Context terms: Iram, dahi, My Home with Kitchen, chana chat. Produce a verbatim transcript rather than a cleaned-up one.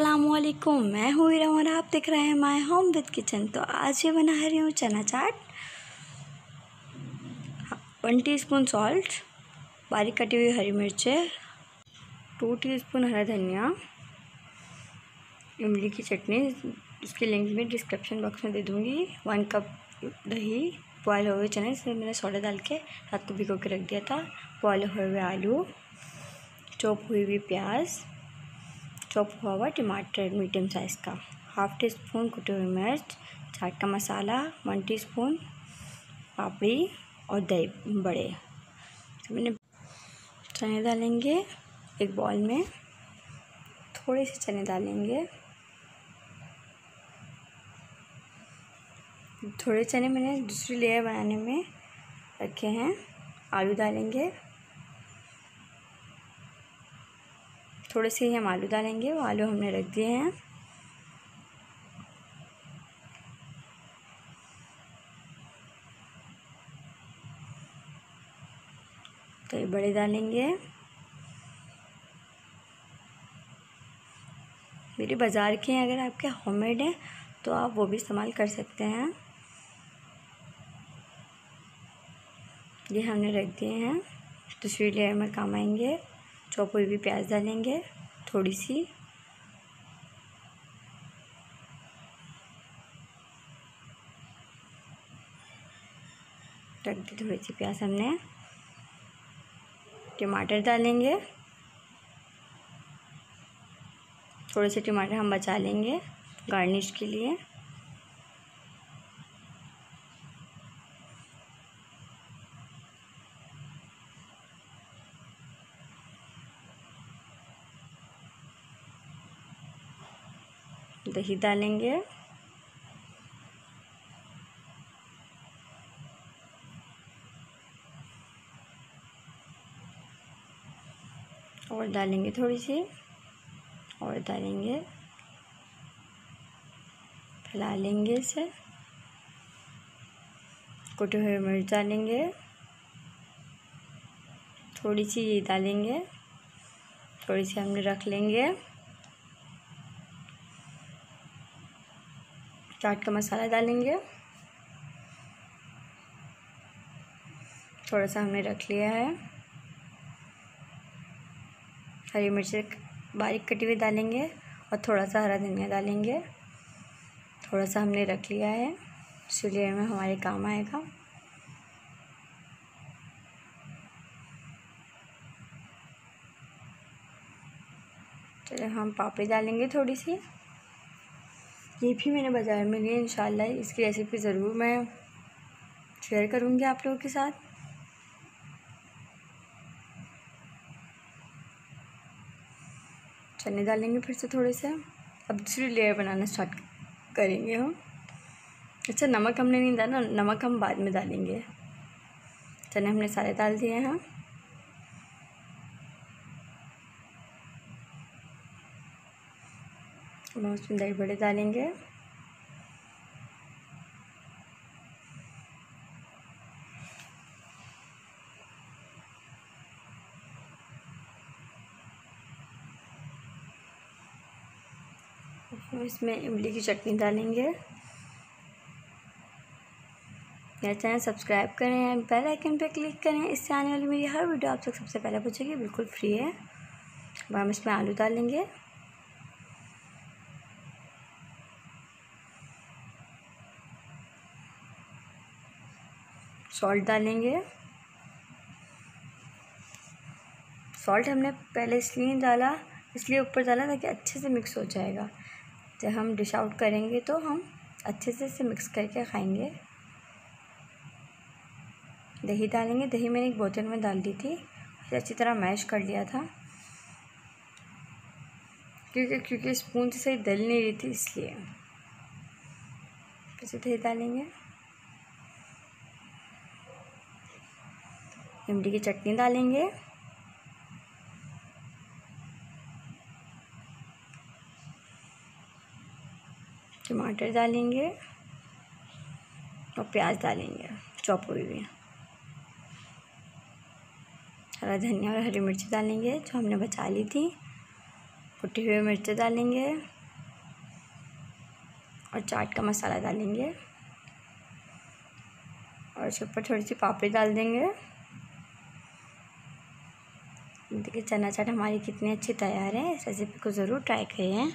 अस्सलामुअलैकुम, मैं हूँ इराम और आप देख रहे हैं माय होम विद किचन। तो आज ये बना रही हूँ चना चाट। वन टीस्पून सॉल्ट, बारीक कटी हुई हरी मिर्चें, टू टीस्पून हरा धनिया, इमली की चटनी, इसकी लिंक मैं डिस्क्रिप्शन बॉक्स में दे दूँगी। वन कप दही, बॉयल हुए चने, इसमें मैंने सोडा डाल के रात को भिगो के रख दिया था। बॉयल हुए आलू, चॉप हुई हुई प्याज, चॉप हुआ हुआ टमाटर मीडियम साइज़ का, हाफ टी स्पून कुटी हुई मिर्च, चाट का मसाला, वन टीस्पून पापड़ी और दही बड़े। तो मैंने चने डालेंगे एक बॉल में, थोड़े से चने डालेंगे। थोड़े चने मैंने दूसरी लेयर बनाने में रखे हैं। आलू डालेंगे, थोड़े से ही हम आलू डालेंगे, वो आलू हमने रख दिए हैं। तो ये बड़े डालेंगे। मेरे बाज़ार के हैं, अगर आपके होममेड हैं तो आप वो भी इस्तेमाल कर सकते हैं। ये हमने रख दिए हैं, दूसरी लेयर में काम आएंगे। चॉप हुई भी प्याज डालेंगे थोड़ी सी, रख दी थोड़ी सी प्याज हमने। टमाटर डालेंगे, थोड़े से टमाटर हम बचा लेंगे गार्निश के लिए। दही डालेंगे, और डालेंगे थोड़ी सी, और डालेंगे, फैला लेंगे इसे। कुटी हुई मिर्च डालेंगे, थोड़ी सी ये डालेंगे, थोड़ी सी हमने रख लेंगे। चाट का मसाला डालेंगे, थोड़ा सा हमने रख लिया है। हरी मिर्च बारीक कटी हुई डालेंगे, और थोड़ा सा हरा धनिया डालेंगे, थोड़ा सा हमने रख लिया है, इसलिए में हमारे काम आएगा। तो हम पापड़ी डालेंगे थोड़ी सी, ये भी मैंने बाज़ार में लिए। इंशाल्लाह इसकी रेसिपी ज़रूर मैं शेयर करूँगी आप लोगों के साथ। चने डालेंगे फिर से थोड़े से, अब दूसरी लेयर बनाना स्टार्ट करेंगे हम। अच्छा, नमक हमने नहीं डाला, नमक हम बाद में डालेंगे। चने हमने सारे डाल दिए हैं। हम उसमें दही बड़े डालेंगे, इसमें इमली की चटनी डालेंगे। मेरा चैनल सब्सक्राइब करें, बेल आइकन पर क्लिक करें, इससे आने वाली मेरी हर वीडियो आप तक सबसे पहले पहुंचेगी, बिल्कुल फ्री है। अब हम इसमें आलू डालेंगे, सॉल्ट डालेंगे। सॉल्ट हमने पहले इसलिए डाला, इसलिए ऊपर डाला ताकि अच्छे से मिक्स हो जाएगा। जब हम डिश आउट करेंगे तो हम अच्छे से इसे मिक्स करके खाएंगे। दही डालेंगे, दही मैंने एक बोतल में डाल दी थी, फिर अच्छी तरह मैश कर लिया था, क्योंकि क्योंकि स्पून से सही डल नहीं रही थी, इसलिए फिर से दही डालेंगे। इमली की चटनी डालेंगे, टमाटर डालेंगे, और प्याज डालेंगे चॉप हुई हुई, हरा धनिया और हरी मिर्ची डालेंगे जो हमने बचा ली थी। कुटी हुई मिर्चें डालेंगे और चाट का मसाला डालेंगे और इसके ऊपर थोड़ी सी पापड़ी डाल देंगे। देखिए चना चाट हमारी कितनी अच्छी तैयार है। इस रेसिपी को ज़रूर ट्राई करिए।